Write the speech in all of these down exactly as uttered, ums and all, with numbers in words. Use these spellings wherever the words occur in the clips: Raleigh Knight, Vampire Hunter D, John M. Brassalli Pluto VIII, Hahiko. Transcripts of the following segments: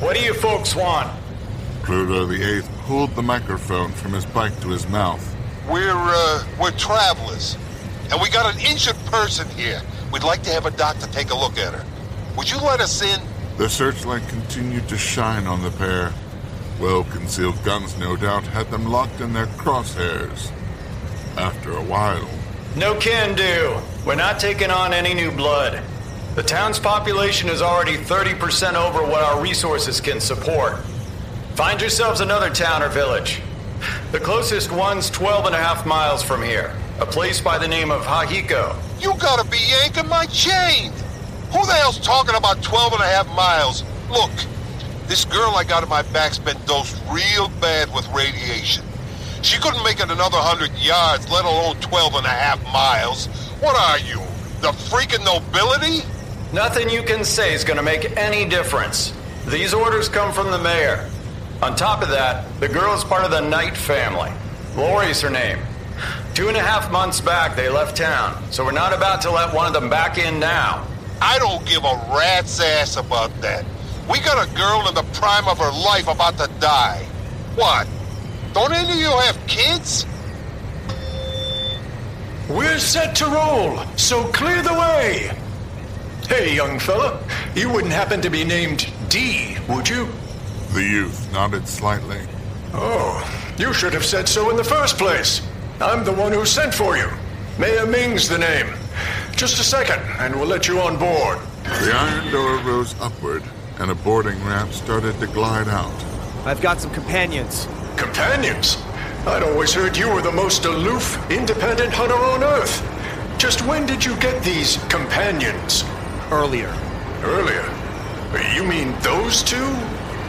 What do you folks want? Pluto the Eighth pulled the microphone from his bike to his mouth. We're, uh, we're travelers. And we got an injured person here. We'd like to have a doctor take a look at her. Would you let us in? The searchlight continued to shine on the pair. Well-concealed guns, no doubt, had them locked in their crosshairs. After a while... No can do. We're not taking on any new blood. The town's population is already thirty percent over what our resources can support. Find yourselves another town or village. The closest one's twelve and a half miles from here. A place by the name of Hahiko. You gotta be yanking my chain! Who the hell's talking about twelve and a half miles? Look, this girl I got in my back's been dosed real bad with radiation. She couldn't make it another hundred yards, let alone twelve and a half miles. What are you, the freaking nobility? Nothing you can say is gonna make any difference. These orders come from the mayor. On top of that, the girl's part of the Knight family. Lori's her name. Two and a half months back, they left town, so we're not about to let one of them back in now. I don't give a rat's ass about that. We got a girl in the prime of her life about to die. What? Don't any of you have kids? We're set to roll, so clear the way. Hey, young fella, you wouldn't happen to be named D, would you? The youth nodded slightly. Oh, you should have said so in the first place. I'm the one who sent for you. Mayor Ming's the name. Just a second, and we'll let you on board. The iron door rose upward, and a boarding ramp started to glide out. I've got some companions. Companions? I'd always heard you were the most aloof, independent hunter on Earth. Just when did you get these companions? Earlier. Earlier? You mean those two?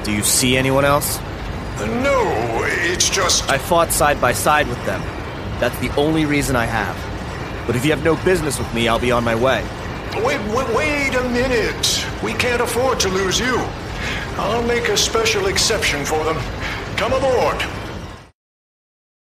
Do you see anyone else? No, it's just... I fought side by side with them. That's the only reason I have. But if you have no business with me, I'll be on my way. Wait, wait, wait a minute. We can't afford to lose you. I'll make a special exception for them. Come aboard.